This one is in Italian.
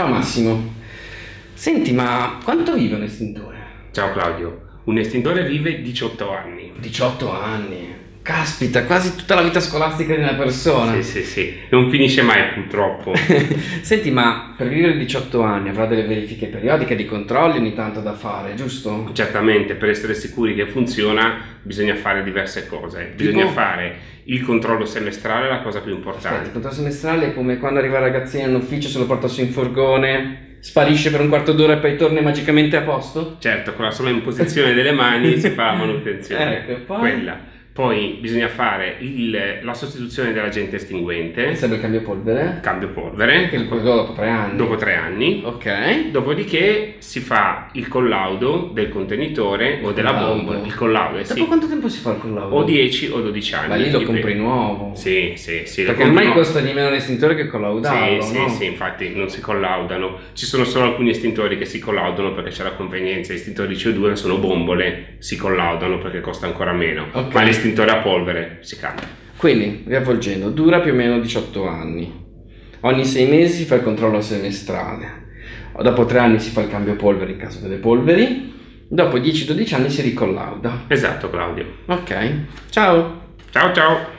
Ciao Massimo. Senti, ma quanto vive un estintore? Ciao Claudio. Un estintore vive 18 anni. 18 anni? Caspita, quasi tutta la vita scolastica di una persona. Sì, sì, sì. Non finisce mai, purtroppo. Senti, ma per vivere 18 anni avrà delle verifiche periodiche, di controlli ogni tanto da fare, giusto? Certamente, per essere sicuri che funziona bisogna fare diverse cose. Bisogna fare il controllo semestrale, è la cosa più importante. Aspetta, il controllo semestrale è come quando arriva il ragazzino in ufficio, se lo porta su in furgone, sparisce per un quarto d'ora e poi torna magicamente a posto? Certo, con la sola imposizione delle mani si fa la manutenzione. Ecco, poi... quella. Poi bisogna fare la sostituzione dell'agente estinguente. Serve il cambio polvere? Il cambio polvere. Che dopo 3 anni? Dopo 3 anni. Ok. Dopodiché si fa il collaudo del contenitore o della bomba. Il collaudo, sì. Dopo quanto tempo si fa il collaudo? O 10 o 12 anni. Ma lì lo compri nuovo. Sì, sì, sì. Perché ormai costa di meno l'estintore che collaudarlo, sì, no? Sì, sì, infatti non si collaudano. Ci sono solo alcuni estintori che si collaudano perché c'è la convenienza. Gli estintori di CO2 sono bombole, si collaudano perché costa ancora meno. Okay. Ma l'estintore a polvere si cambia. Quindi, riavvolgendo, dura più o meno 18 anni. Ogni 6 mesi si fa il controllo semestrale. Dopo 3 anni si fa il cambio polvere in caso delle polveri. Dopo 10-12 anni si ricollauda. Esatto, Claudio. Ok. Ciao. Ciao, ciao.